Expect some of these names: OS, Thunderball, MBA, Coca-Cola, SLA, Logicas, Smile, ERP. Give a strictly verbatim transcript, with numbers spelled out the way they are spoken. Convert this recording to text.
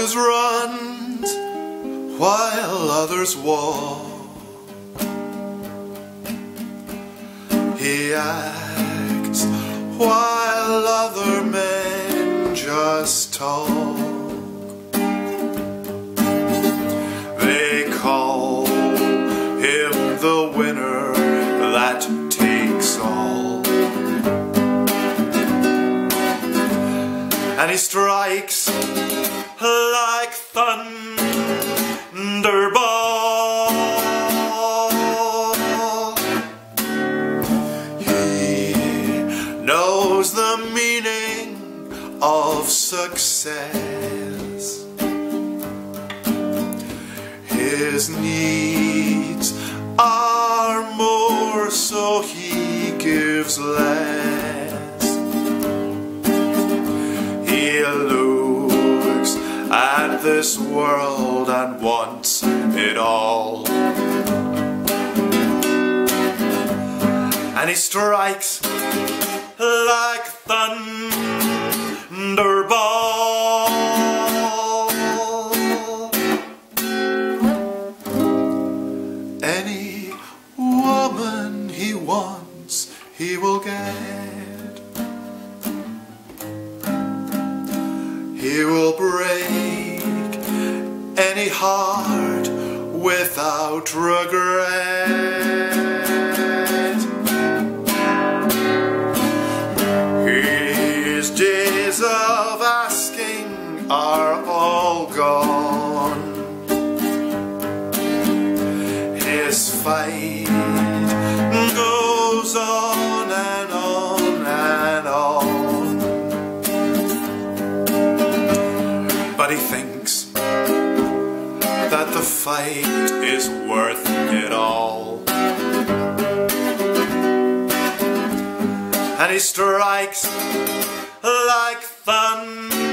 always runs while others walk. He acts while other men just talk. They call him the winner that takes all. And he strikes like Thunderball. He knows the meaning of success. His needs are more, so he gives less. He looks at this world and wants it all. And he strikes like Thunderball. Any woman he wants, he will get. He will break any heart without regret. His days of asking are all gone. His fight goes on and on and on. But he thinks that the fight is worth it all. And he strikes like thunder.